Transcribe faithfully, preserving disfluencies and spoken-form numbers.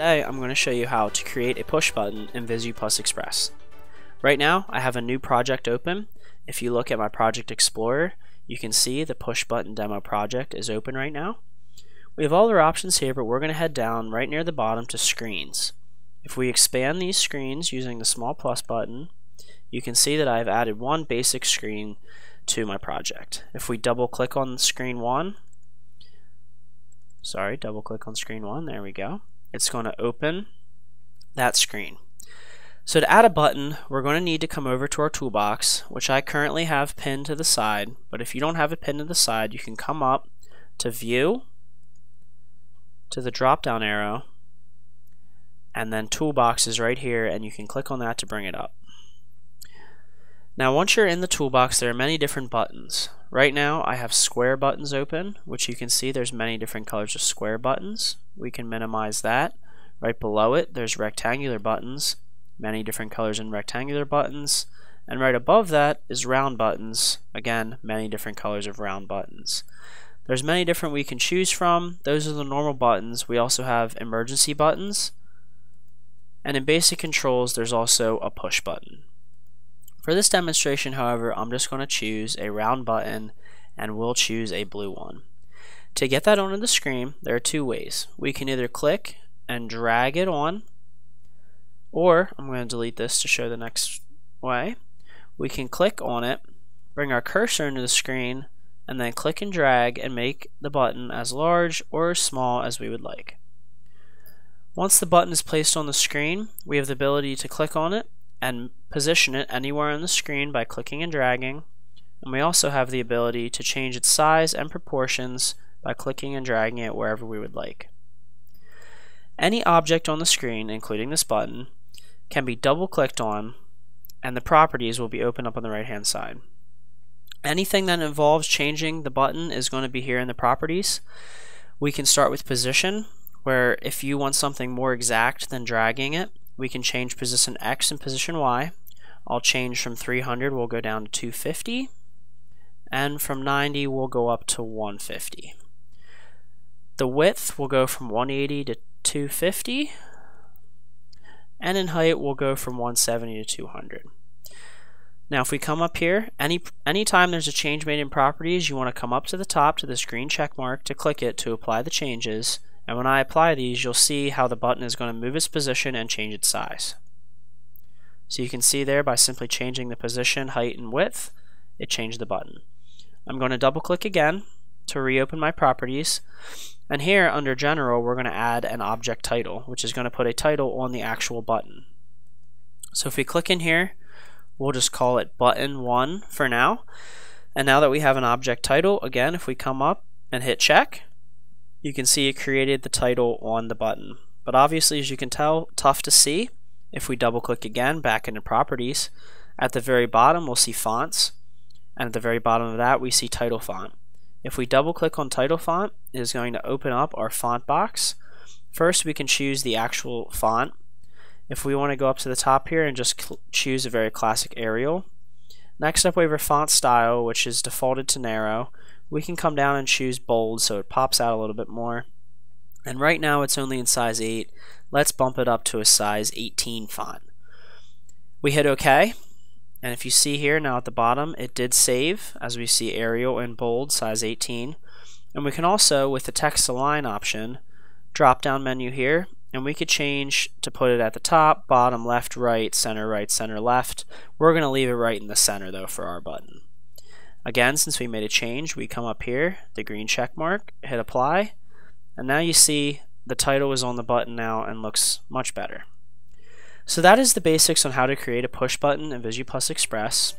Today I'm going to show you how to create a push button in Visu plus Express. Right now I have a new project open. If you look at my project explorer, you can see the push button demo project is open right now. We have all our options here, but we're going to head down right near the bottom to screens. If we expand these screens using the small plus button, you can see that I've added one basic screen to my project. If we double click on screen one, sorry, double click on screen one, there we go. It's going to open that screen. So to add a button, we're going to need to come over to our toolbox, which I currently have pinned to the side, but if you don't have it pinned to the side, you can come up to View, to the drop down arrow, and then Toolbox is right here, and you can click on that to bring it up. Now once you're in the toolbox, there are many different buttons. Right now I have square buttons open, which you can see there's many different colors of square buttons. We can minimize that. Right below it there's rectangular buttons, many different colors in rectangular buttons, and right above that is round buttons, again many different colors of round buttons. There's many different we can choose from. Those are the normal buttons. We also have emergency buttons, and in basic controls there's also a push button. For this demonstration, however, I'm just going to choose a round button, and we'll choose a blue one. To get that onto the screen, there are two ways. We can either click and drag it on, or I'm going to delete this to show the next way. We can click on it, bring our cursor into the screen, and then click and drag and make the button as large or as small as we would like. Once the button is placed on the screen, we have the ability to click on it and position it anywhere on the screen by clicking and dragging, and we also have the ability to change its size and proportions by clicking and dragging it wherever we would like. Any object on the screen, including this button, can be double clicked on, and the properties will be opened up on the right hand side. Anything that involves changing the button is going to be here in the properties. We can start with position, where if you want something more exact than dragging it, we can change position X and position Y. I'll change from three hundred, we'll go down to two fifty, and from ninety we'll go up to one fifty. The width will go from one eighty to two fifty, and in height we'll go from one seventy to two hundred. Now if we come up here, any anytime there's a change made in properties, you want to come up to the top to this green check mark to click it to apply the changes. And when I apply these, you'll see how the button is going to move its position and change its size. So you can see there, by simply changing the position, height, and width, it changed the button. I'm going to double click again to reopen my properties, and here under general we're going to add an object title, which is going to put a title on the actual button. So if we click in here, we'll just call it button one for now, and now that we have an object title, again if we come up and hit check, you can see it created the title on the button. But obviously, as you can tell, tough to see. If we double click again back into properties, at the very bottom we'll see fonts, and at the very bottom of that we see title font. If we double click on title font, it is going to open up our font box. First we can choose the actual font. If we want to go up to the top here and just choose a very classic Arial. Next up we have our font style, which is defaulted to narrow. We can come down and choose bold so it pops out a little bit more, and right now it's only in size eight. Let's bump it up to a size eighteen font. We hit OK, and if you see here now at the bottom, it did save, as we see Arial in bold size eighteen. And we can also, with the text align option, drop down menu here, and we could change to put it at the top, bottom, left, right, center, right, center, left. We're going to leave it right in the center though for our button. Again, since we made a change, we come up here, the green check mark, hit apply, and now you see the title is on the button now and looks much better. So that is the basics on how to create a push button in Visu plus Express.